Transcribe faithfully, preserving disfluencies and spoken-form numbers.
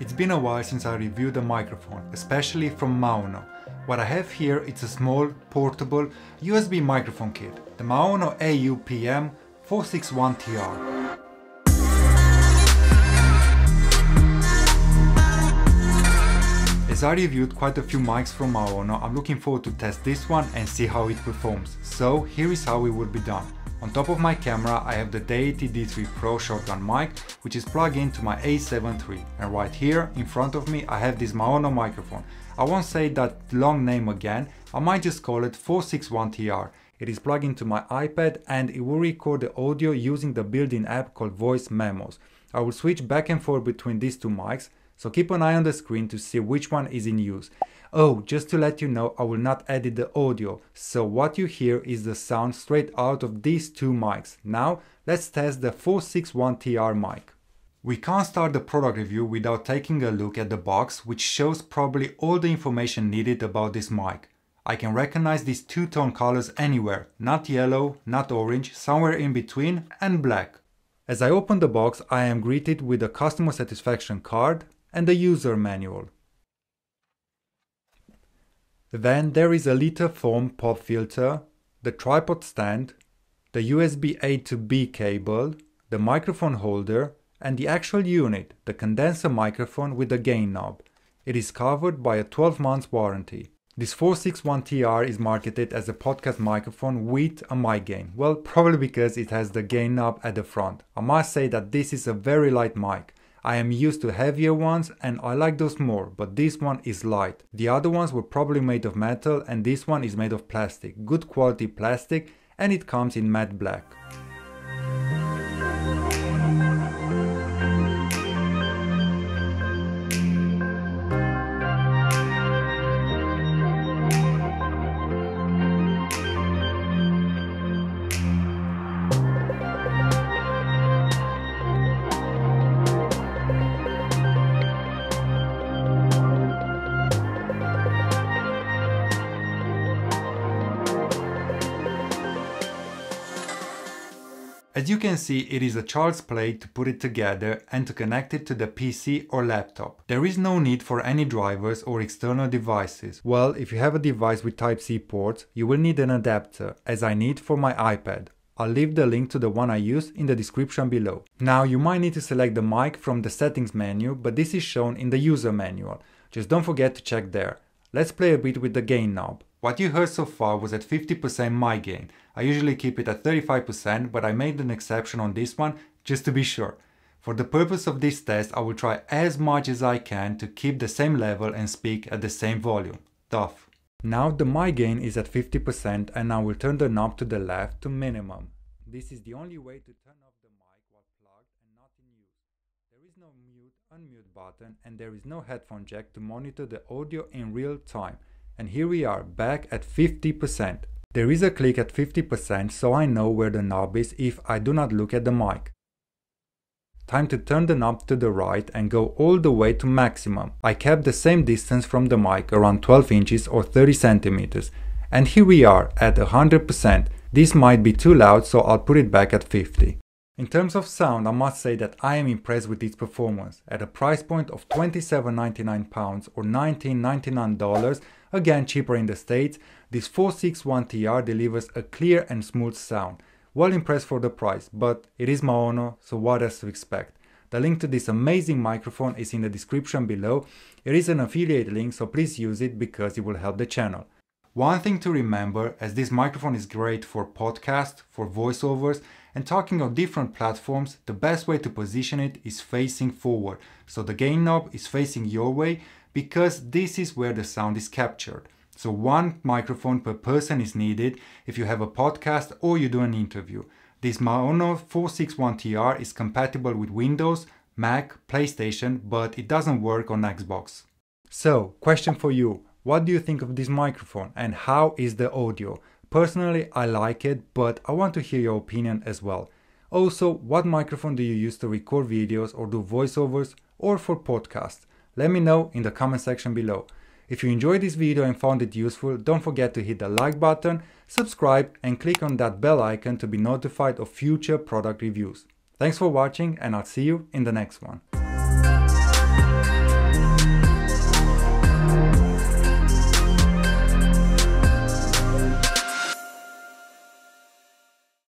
It's been a while since I reviewed a microphone, especially from Maono. What I have here is a small, portable U S B microphone kit, the Maono A U P M four six one T R. As I reviewed quite a few mics from Maono, I'm looking forward to test this one and see how it performs, so here is how it would be done. On top of my camera I have the Deity D three Pro shotgun mic, which is plugged into my A seven three, and right here in front of me I have this Maono microphone. I won't say that long name again, I might just call it four six one T R. It is plugged into my iPad and it will record the audio using the built-in app called Voice Memos. I will switch back and forth between these two mics, so keep an eye on the screen to see which one is in use. Oh, just to let you know, I will not edit the audio, so what you hear is the sound straight out of these two mics. Now, let's test the four six one T R mic. We can't start the product review without taking a look at the box, which shows probably all the information needed about this mic. I can recognize these two-tone colors anywhere, not yellow, not orange, somewhere in between, and black. As I open the box, I am greeted with a customer satisfaction card and a user manual. Then there is a liter foam pop filter, the tripod stand, the U S B A to B cable, the microphone holder, and the actual unit, the condenser microphone with the gain knob. It is covered by a twelve months warranty. This four six one T R is marketed as a podcast microphone with a mic gain. Well, probably because it has the gain knob at the front. I must say that this is a very light mic. I am used to heavier ones and I like those more, but this one is light. The other ones were probably made of metal and this one is made of plastic, good quality plastic, and it comes in matte black. As you can see, it is a child's play to put it together and to connect it to the P C or laptop. There is no need for any drivers or external devices. Well, if you have a device with Type C ports, you will need an adapter, as I need for my iPad. I'll leave the link to the one I use in the description below. Now, you might need to select the mic from the settings menu, but this is shown in the user manual. Just don't forget to check there. Let's play a bit with the gain knob. What you heard so far was at fifty percent my gain. I usually keep it at thirty-five percent, but I made an exception on this one just to be sure. For the purpose of this test, I will try as much as I can to keep the same level and speak at the same volume. Tough. Now the my gain is at fifty percent and I will turn the knob to the left to minimum. This is the only way to turn off the mic while plugged and not in use. There is no mute unmute button and there is no headphone jack to monitor the audio in real time. And here we are, back at fifty percent. There is a click at fifty percent, so I know where the knob is if I do not look at the mic. Time to turn the knob to the right and go all the way to maximum. I kept the same distance from the mic, around twelve inches or thirty centimeters. And here we are, at one hundred percent. This might be too loud, so I'll put it back at fifty. In terms of sound, I must say that I am impressed with its performance. At a price point of twenty-seven ninety-nine pounds or nineteen ninety-nine dollars, again cheaper in the States, this four six one T R delivers a clear and smooth sound. Well impressed for the price, but it is Maono, so what else to expect? The link to this amazing microphone is in the description below. It is an affiliate link, so please use it because it will help the channel. One thing to remember, as this microphone is great for podcasts, for voiceovers, and talking of different platforms, the best way to position it is facing forward. So the gain knob is facing your way because this is where the sound is captured. So one microphone per person is needed if you have a podcast or you do an interview. This Maono four six one T R is compatible with Windows, Mac, PlayStation, but it doesn't work on Xbox. So, question for you. What do you think of this microphone and how is the audio? Personally, I like it, but I want to hear your opinion as well. Also, what microphone do you use to record videos or do voiceovers or for podcasts? Let me know in the comment section below. If you enjoyed this video and found it useful, don't forget to hit the like button, subscribe and click on that bell icon to be notified of future product reviews. Thanks for watching and I'll see you in the next one.